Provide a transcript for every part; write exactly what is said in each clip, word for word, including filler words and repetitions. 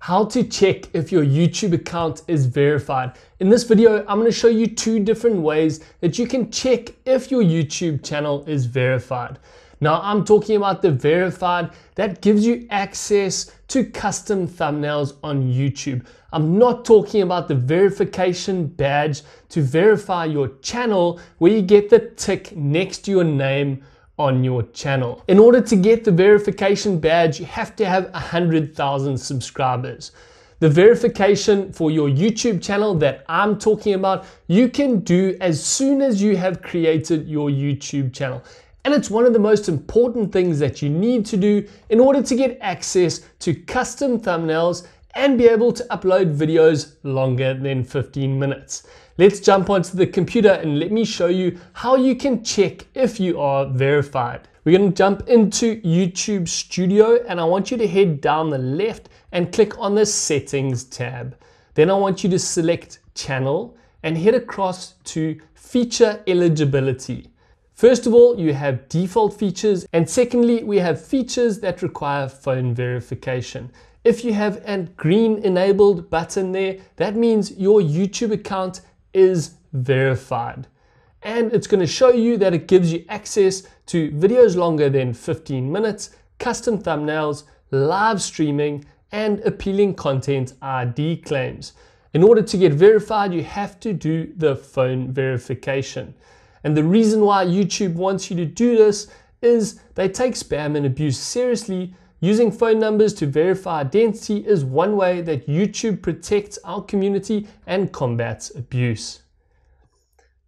how to check if your YouTube account is verified. In this video, I'm going to show you two different ways that you can check if your YouTube channel is verified. Now I'm talking about the verified that gives you access to custom thumbnails on YouTube. I'm not talking about the verification badge to verify your channel where you get the tick next to your name on your channel. In order to get the verification badge, you have to have one hundred thousand subscribers. The verification for your YouTube channel that I'm talking about, you can do as soon as you have created your YouTube channel. And it's one of the most important things that you need to do in order to get access to custom thumbnails and be able to upload videos longer than fifteen minutes. Let's jump onto the computer and let me show you how you can check if you are verified. We're going to jump into YouTube Studio, and I want you to head down the left and click on the Settings tab. Then I want you to select Channel and head across to Feature Eligibility. First of all, you have default features, and secondly, we have features that require phone verification. If you have a green enabled button there, that means your YouTube account is verified. And it's going to show you that it gives you access to videos longer than fifteen minutes, custom thumbnails, live streaming, and appealing content I D claims. In order to get verified, you have to do the phone verification. And the reason why YouTube wants you to do this is they take spam and abuse seriously. Using phone numbers to verify identity is one way that YouTube protects our community and combats abuse.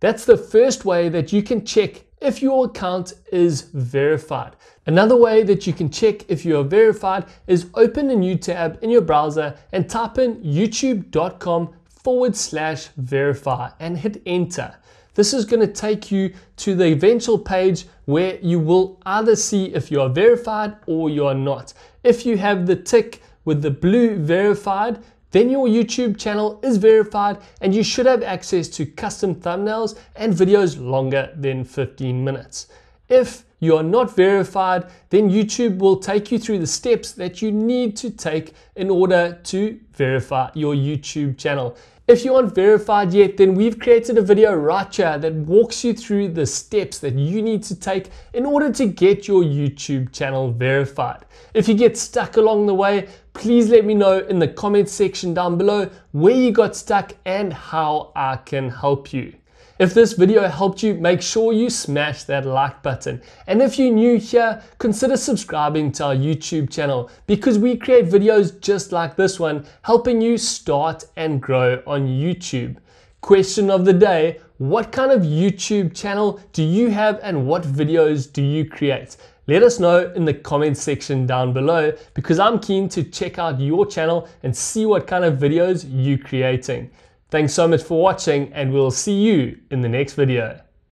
That's the first way that you can check if your account is verified. Another way that you can check if you are verified is open a new tab in your browser and type in youtube.com forward slash verify and hit enter. This is going to take you to the eventual page where you will either see if you are verified or you are not. If you have the tick with the blue verified, then your YouTube channel is verified and you should have access to custom thumbnails and videos longer than fifteen minutes. If you are not verified, then YouTube will take you through the steps that you need to take in order to verify your YouTube channel. If you aren't verified yet, then we've created a video right here that walks you through the steps that you need to take in order to get your YouTube channel verified. If you get stuck along the way, please let me know in the comments section down below where you got stuck and how I can help you. If this video helped you, make sure you smash that like button. And if you're new here, consider subscribing to our YouTube channel because we create videos just like this one, helping you start and grow on YouTube. Question of the day, what kind of YouTube channel do you have and what videos do you create? Let us know in the comments section down below because I'm keen to check out your channel and see what kind of videos you're creating. Thanks so much for watching, and we'll see you in the next video.